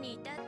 に至っ